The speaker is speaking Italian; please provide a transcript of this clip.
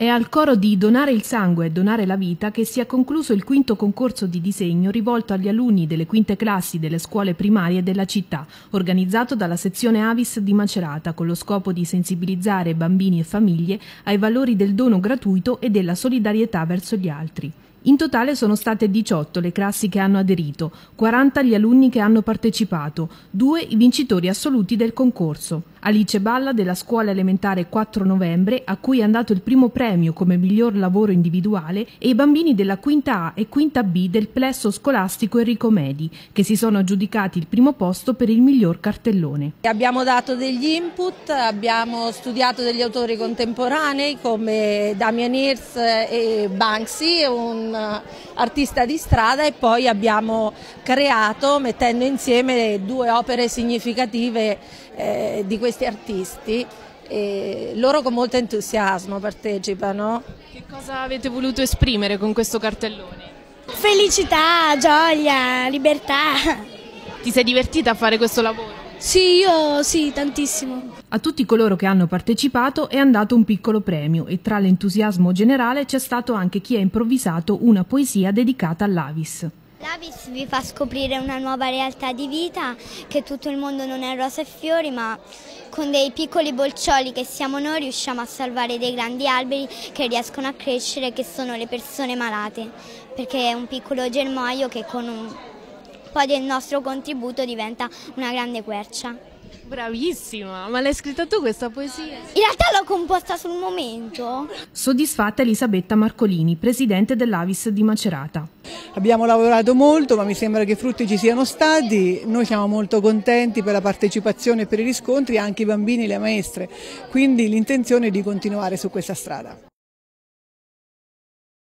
È al coro di Donare il sangue e donare la vita che si è concluso il quinto concorso di disegno rivolto agli alunni delle quinte classi delle scuole primarie della città, organizzato dalla sezione Avis di Macerata con lo scopo di sensibilizzare bambini e famiglie ai valori del dono gratuito e della solidarietà verso gli altri. In totale sono state 18 le classi che hanno aderito, 40 gli alunni che hanno partecipato, 2 i vincitori assoluti del concorso. Alice Balla della scuola elementare 4 novembre, a cui è andato il primo premio come miglior lavoro individuale, e i bambini della quinta A e quinta B del plesso scolastico Enrico Medi, che si sono aggiudicati il primo posto per il miglior cartellone. Abbiamo dato degli input, abbiamo studiato degli autori contemporanei come Damien Hirst e Banksy, un artista di strada, e poi abbiamo creato, mettendo insieme, 2 opere significative di questi artisti, e loro con molto entusiasmo partecipano. Che cosa avete voluto esprimere con questo cartellone? Felicità, gioia, libertà. Ti sei divertita a fare questo lavoro? Sì, io sì, tantissimo. A tutti coloro che hanno partecipato è andato un piccolo premio e tra l'entusiasmo generale c'è stato anche chi ha improvvisato una poesia dedicata all'Avis. L'Avis vi fa scoprire una nuova realtà di vita, che tutto il mondo non è rosa e fiori, ma con dei piccoli bolcioli che siamo noi riusciamo a salvare dei grandi alberi che riescono a crescere, che sono le persone malate, perché è un piccolo germoglio che con un poi del nostro contributo diventa una grande quercia. Bravissima, ma l'hai scritta tu questa poesia? In realtà l'ho composta sul momento. Soddisfatta Elisabetta Marcolini, presidente dell'Avis di Macerata. Abbiamo lavorato molto, ma mi sembra che i frutti ci siano stati. Noi siamo molto contenti per la partecipazione e per i riscontri, anche i bambini e le maestre, quindi l'intenzione è di continuare su questa strada.